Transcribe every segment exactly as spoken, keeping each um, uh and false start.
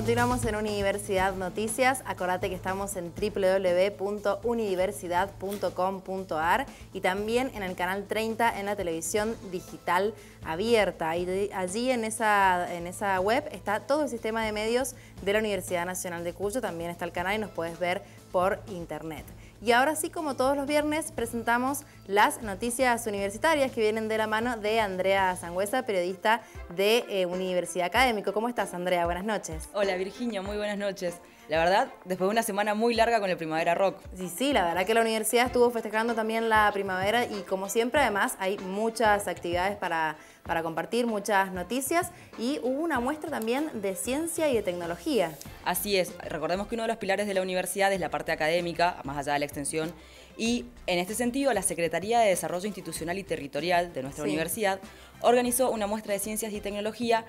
Continuamos en Unidiversidad Noticias. Acordate que estamos en w w w punto unidiversidad punto com punto ar y también en el canal treinta en la televisión digital abierta. Y allí en esa, en esa web está todo el sistema de medios de la Universidad Nacional de Cuyo. También está el canal y nos puedes ver por internet. Y ahora sí, como todos los viernes, presentamos las noticias universitarias que vienen de la mano de Andrea Sangüesa, periodista de eh, Universidad Académico. ¿Cómo estás, Andrea? Buenas noches. Hola, Virginia. Muy buenas noches. La verdad, después de una semana muy larga con el Primavera Rock. Sí, sí, la verdad que la universidad estuvo festejando también la primavera y, como siempre, además hay muchas actividades para, para compartir, muchas noticias, y hubo una muestra también de ciencia y de tecnología. Así es, recordemos que uno de los pilares de la universidad es la parte académica, más allá de la extensión, y en este sentido la Secretaría de Desarrollo Institucional y Territorial de nuestra sí. universidad organizó una muestra de ciencias y tecnología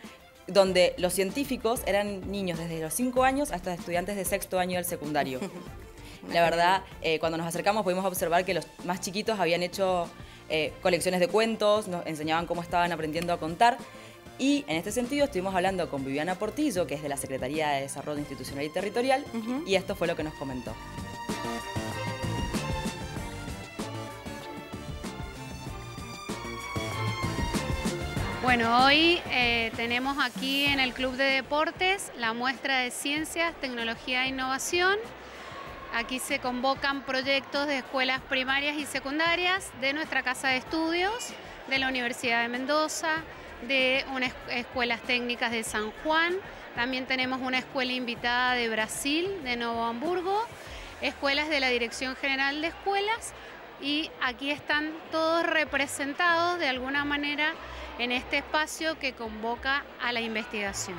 donde los científicos eran niños desde los cinco años hasta estudiantes de sexto año del secundario. La verdad, eh, cuando nos acercamos pudimos observar que los más chiquitos habían hecho eh, colecciones de cuentos, nos enseñaban cómo estaban aprendiendo a contar. Y en este sentido estuvimos hablando con Viviana Portillo, que es de la Secretaría de Desarrollo Institucional y Territorial, uh-huh. y esto fue lo que nos comentó. Bueno, hoy eh, tenemos aquí en el Club de Deportes la muestra de Ciencias, Tecnología e Innovación. Aquí se convocan proyectos de escuelas primarias y secundarias de nuestra Casa de Estudios, de la Universidad de Mendoza, de unas escuelas técnicas de San Juan. También tenemos una escuela invitada de Brasil, de Novo Hamburgo, escuelas de la Dirección General de Escuelas, y aquí están todos representados de alguna manera en este espacio que convoca a la investigación.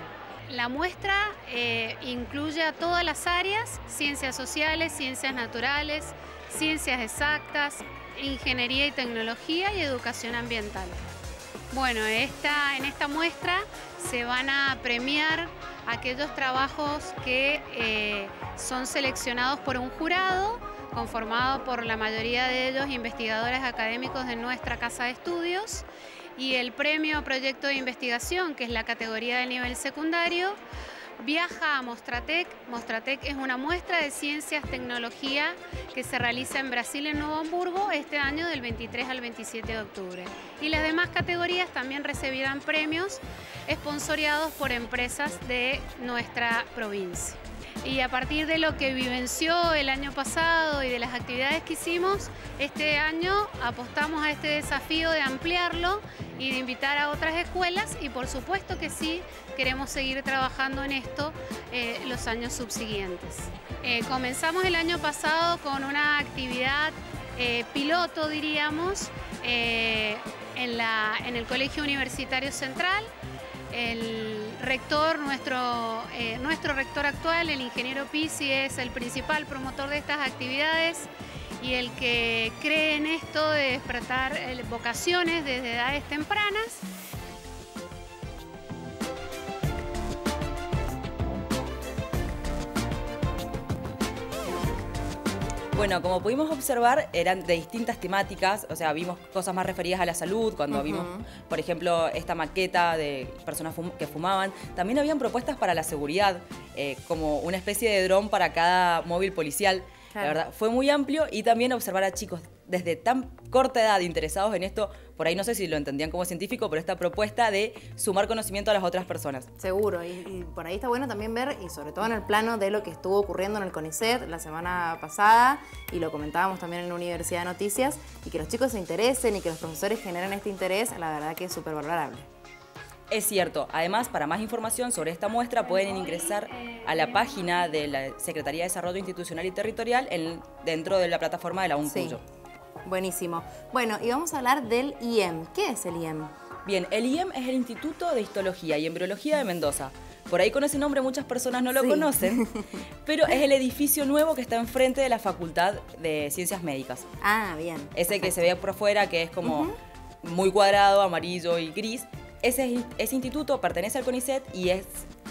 La muestra eh, incluye a todas las áreas: ciencias sociales, ciencias naturales, ciencias exactas, ingeniería y tecnología y educación ambiental. Bueno, esta, en esta muestra se van a premiar aquellos trabajos que eh, son seleccionados por un jurado conformado por la mayoría de ellos investigadores académicos de nuestra Casa de Estudios, y el premio Proyecto de Investigación, que es la categoría de nivel secundario, viaja a Mostratec. Mostratec es una muestra de ciencias, tecnología que se realiza en Brasil, en Novo Hamburgo, este año del veintitrés al veintisiete de octubre. Y las demás categorías también recibirán premios esponsoreados por empresas de nuestra provincia. Y a partir de lo que vivenció el año pasado y de las actividades que hicimos, este año apostamos a este desafío de ampliarlo y de invitar a otras escuelas, y por supuesto que sí, queremos seguir trabajando en esto eh, los años subsiguientes. Eh, comenzamos el año pasado con una actividad eh, piloto, diríamos, eh, en, la, en el Colegio Universitario Central. El rector, nuestro, eh, nuestro rector actual, el ingeniero Pizzi, es el principal promotor de estas actividades y el que cree en esto de despertar eh, vocaciones desde edades tempranas. Bueno, como pudimos observar, eran de distintas temáticas, o sea, vimos cosas más referidas a la salud, cuando uh-huh. vimos, por ejemplo, esta maqueta de personas fum- que fumaban. También habían propuestas para la seguridad, eh, como una especie de dron para cada móvil policial. Claro. La verdad, fue muy amplio, y también observar a chicos desde tan corta edad interesados en esto, por ahí no sé si lo entendían como científico, pero esta propuesta de sumar conocimiento a las otras personas. Seguro, y, y por ahí está bueno también ver, y sobre todo en el plano de lo que estuvo ocurriendo en el CONICET la semana pasada, y lo comentábamos también en la Universidad de Noticias, y que los chicos se interesen y que los profesores generen este interés, la verdad que es súper valorable. Es cierto. Además, para más información sobre esta muestra pueden ingresar a la página de la Secretaría de Desarrollo Institucional y Territorial en, dentro de la plataforma de la UNCuyo. Sí. Buenísimo. Bueno, y vamos a hablar del I E M. ¿Qué es el I E M? Bien, el I E M es el Instituto de Histología y Embriología de Mendoza. Por ahí con ese nombre muchas personas no lo sí. conocen, pero es el edificio nuevo que está enfrente de la Facultad de Ciencias Médicas. Ah, bien. Ese perfecto. Que se ve por afuera, que es como uh-huh. muy cuadrado, amarillo y gris. Ese, ese instituto pertenece al CONICET y es,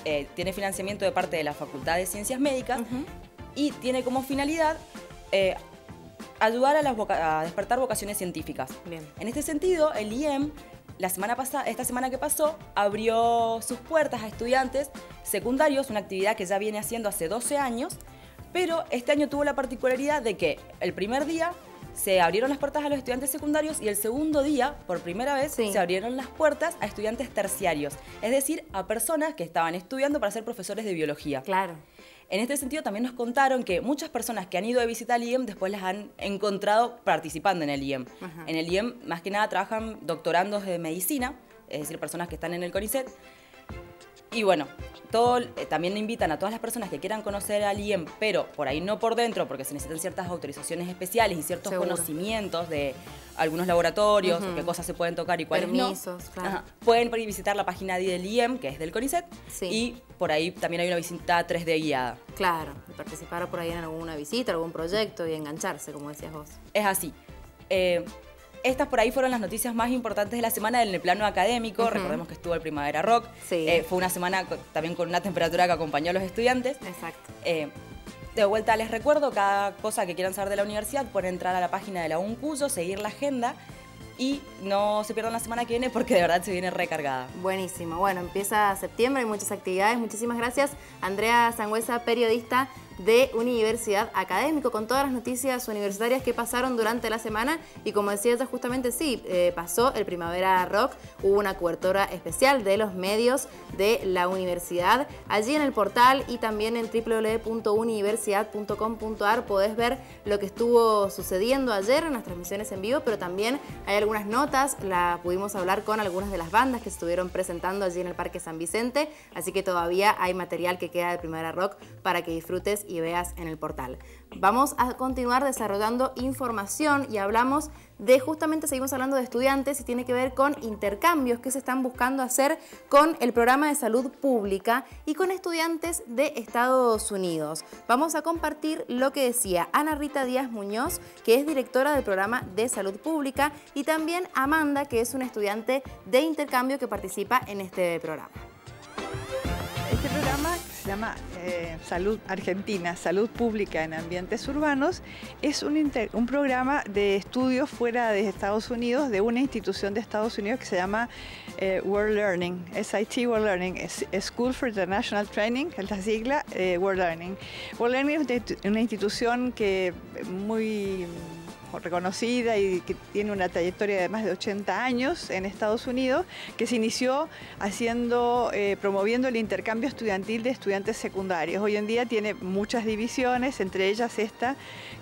eh, tiene financiamiento de parte de la Facultad de Ciencias Médicas uh-huh. y tiene como finalidad eh, ayudar a, las voca- a despertar vocaciones científicas. Bien. En este sentido, el I E M La semana pasada, esta semana que pasó, abrió sus puertas a estudiantes secundarios, una actividad que ya viene haciendo hace doce años, pero este año tuvo la particularidad de que el primer día se abrieron las puertas a los estudiantes secundarios y el segundo día, por primera vez, sí, se abrieron las puertas a estudiantes terciarios, es decir, a personas que estaban estudiando para ser profesores de biología. Claro. En este sentido, también nos contaron que muchas personas que han ido a visitar el I E M después las han encontrado participando en el I E M. Ajá. En el I E M, más que nada, trabajan doctorandos de medicina, es decir, personas que están en el CONICET. Y bueno, todo, eh, también invitan a todas las personas que quieran conocer al I E M, pero por ahí no por dentro, porque se necesitan ciertas autorizaciones especiales y ciertos Seguro. conocimientos de algunos laboratorios, uh-huh. qué cosas se pueden tocar y cuáles Permisos, no. Permisos, claro. Ajá. Pueden visitar la página del I E M, que es del CONICET, sí, y por ahí también hay una visita tres D guiada. Claro, participar por ahí en alguna visita, algún proyecto y engancharse, como decías vos. Es así. Eh, Estas por ahí fueron las noticias más importantes de la semana en el plano académico. Uh-huh. Recordemos que estuvo el Primavera Rock. Sí. Eh, fue una semana también con una temperatura que acompañó a los estudiantes. Exacto. Eh, de vuelta les recuerdo, cada cosa que quieran saber de la universidad pueden entrar a la página de la UNCuyo, seguir la agenda y no se pierdan la semana que viene porque de verdad se viene recargada. Buenísimo. Bueno, empieza septiembre, hay muchas actividades. Muchísimas gracias, Andrea Sangüesa, periodista de Universidad Académico, con todas las noticias universitarias que pasaron durante la semana. Y como decía ella, justamente sí, eh, pasó el Primavera Rock, hubo una cobertura especial de los medios de la universidad. Allí en el portal y también en w w w punto universidad punto com punto a r podés ver lo que estuvo sucediendo ayer en las transmisiones en vivo, pero también hay algunas notas, la pudimos hablar con algunas de las bandas que se estuvieron presentando allí en el Parque San Vicente, así que todavía hay material que queda del Primavera Rock para que disfrutes y veas en el portal. Vamos a continuar desarrollando información y hablamos de, justamente seguimos hablando de estudiantes y tiene que ver con intercambios que se están buscando hacer con el programa de salud pública y con estudiantes de Estados Unidos. Vamos a compartir lo que decía Ana Rita Díaz Muñoz, que es directora del programa de salud pública, y también Amanda, que es una estudiante de intercambio que participa en este programa. Este programa, que se llama eh, Salud Argentina, Salud Pública en Ambientes Urbanos, es un, inter, un programa de estudios fuera de Estados Unidos, de una institución de Estados Unidos que se llama eh, World Learning, S I T World Learning, es, School for International Training, es la sigla, eh, World Learning. World Learning es una institución que muy reconocida y que tiene una trayectoria de más de ochenta años en Estados Unidos, que se inició haciendo, eh, promoviendo el intercambio estudiantil de estudiantes secundarios. Hoy en día tiene muchas divisiones, entre ellas esta,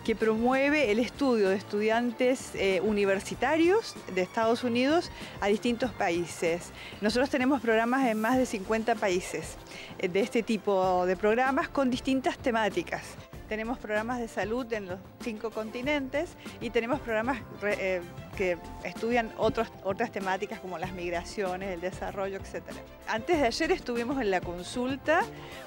que promueve el estudio de estudiantes eh, universitarios de Estados Unidos a distintos países. Nosotros tenemos programas en más de cincuenta países eh, de este tipo de programas con distintas temáticas. Tenemos programas de salud en los cinco continentes y tenemos programas re, eh, que estudian otros, otras temáticas como las migraciones, el desarrollo, etcétera. Antes de ayer estuvimos en La Consulta,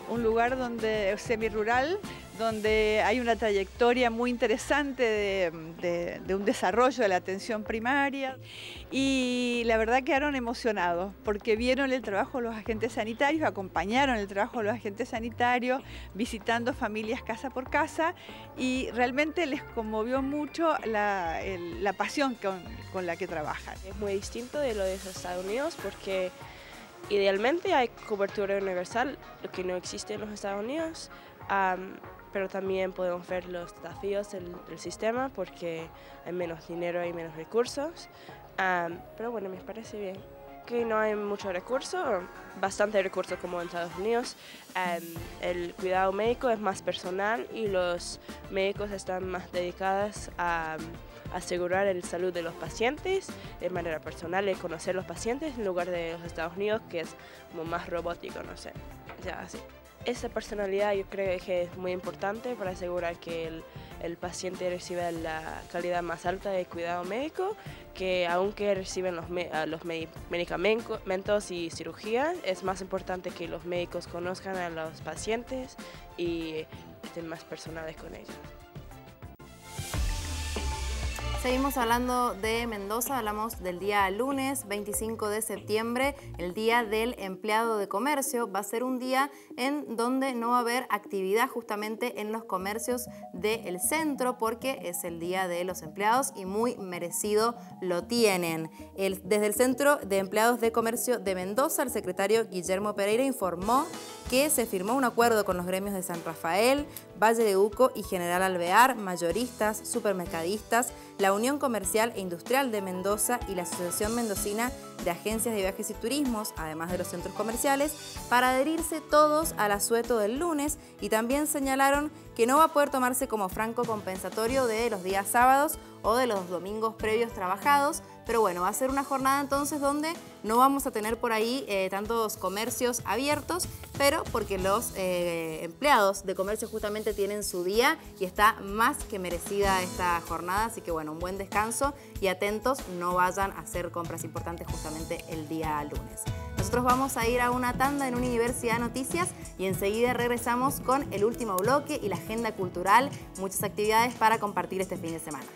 un lugar donde, semirural, donde hay una trayectoria muy interesante de, de, de un desarrollo de la atención primaria, y la verdad quedaron emocionados porque vieron el trabajo de los agentes sanitarios, acompañaron el trabajo de los agentes sanitarios, visitando familias casa por casa, y realmente les conmovió mucho la, el, la pasión con, con la que trabajan. Es muy distinto de lo de los Estados Unidos porque idealmente hay cobertura universal, lo que no existe en los Estados Unidos, um, pero también podemos ver los desafíos del, del sistema porque hay menos dinero y menos recursos, um, pero bueno, me parece bien. Que no hay mucho recurso, bastante recurso como en Estados Unidos, um, el cuidado médico es más personal y los médicos están más dedicados a um, asegurar la salud de los pacientes de manera personal y conocer los pacientes, en lugar de los Estados Unidos, que es como más robótico, no sé, ya así. Esa personalidad yo creo que es muy importante para asegurar que el, el paciente reciba la calidad más alta de cuidado médico, que aunque reciben los, me, los medicamentos y cirugías, es más importante que los médicos conozcan a los pacientes y estén más personales con ellos. Seguimos hablando de Mendoza, hablamos del día lunes veinticinco de septiembre, el día del empleado de comercio. Va a ser un día en donde no va a haber actividad justamente en los comercios del centro porque es el día de los empleados y muy merecido lo tienen. El, desde el Centro de Empleados de Comercio de Mendoza, el secretario Guillermo Pereira informó que se firmó un acuerdo con los gremios de San Rafael, Valle de Uco y General Alvear, mayoristas, supermercadistas, la Unión Comercial e Industrial de Mendoza y la Asociación Mendocina de Agencias de Viajes y Turismos, además de los centros comerciales, para adherirse todos al asueto del lunes, y también señalaron que no va a poder tomarse como franco compensatorio de los días sábados o de los domingos previos trabajados. Pero bueno, va a ser una jornada entonces donde no vamos a tener por ahí eh, tantos comercios abiertos, pero porque los eh, empleados de comercio justamente tienen su día y está más que merecida esta jornada. Así que bueno, un buen descanso y atentos, no vayan a hacer compras importantes justamente el día lunes. Nosotros vamos a ir a una tanda en Universidad Noticias y enseguida regresamos con el último bloque y la agenda cultural, muchas actividades para compartir este fin de semana.